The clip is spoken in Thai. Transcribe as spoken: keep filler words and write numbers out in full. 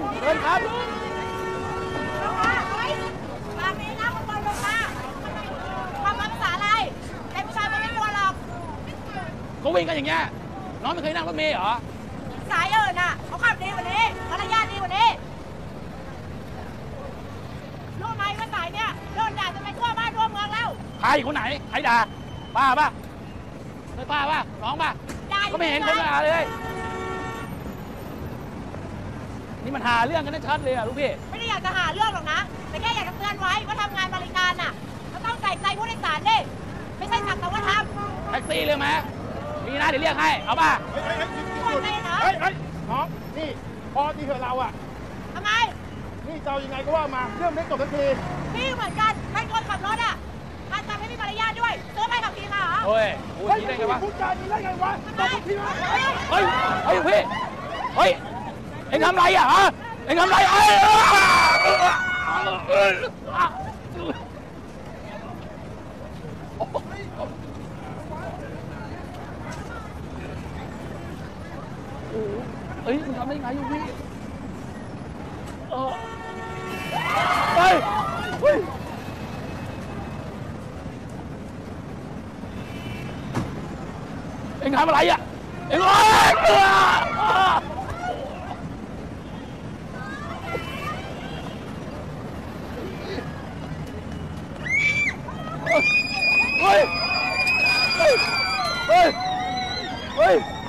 นเดินครับเขาวิ่งกันอย่างเงี้ยน้องไม่เคยนั่งรถเมล์เหรอสายเอิญอ่ะเขาขับดีกว่านี้มารยาทดีกว่านี้รู้ไหมว่าสายเนี้ยโดนด่าจะไปทั่วบ้านทั่วเมืองแล้วใครคนไหนใครด่าป้าป่ะไม่ป้าป่ะน้องป่ะก็ไม่เห็นคนด่าเลยนี่มันหาเรื่องกันได้ชัดเลยอ่ะลูกพี่ไม่ได้อยากจะหาเรื่องหรอกนะแต่แค่อยากจะเตือนไว้ว่าทำงานบริการน่ะเราต้องใส่ใจผู้โดยสารดิไม่ใช่สักแต่ว่าทำแท็กซี่เลยไหมมีนะเดี๋ยวเรียกให้เอาป่ะเฮ้ยเฮ้ยเฮ้ยเฮ้ยน้องนี่พอที่เธอเราอ่ะทำไมนี่เจ้ายังไงก็ว่ามาเรื่องไม่จบสักทีพี่เหมือนกันเป็นคนขับรถอ่ะการทำให้มีมารยาทด้วยเจอใครขับขี่มาเหรอเฮ้ยเฮ้ยพูดจาดีได้ไงวะเฮ้ยเฮ้ยเฮ้ยพี่เฮ้ยเอ็งทำไรอ่ะฮะเอ็งทำไรเอ้ยเอ้ยมึงทำได้ไงอยู่พี่เออเฮ้ยเฮ้ยเอ็งทำอะไรอ่ะเอ็งเฮ้ย เฮ้ย เฮ้ย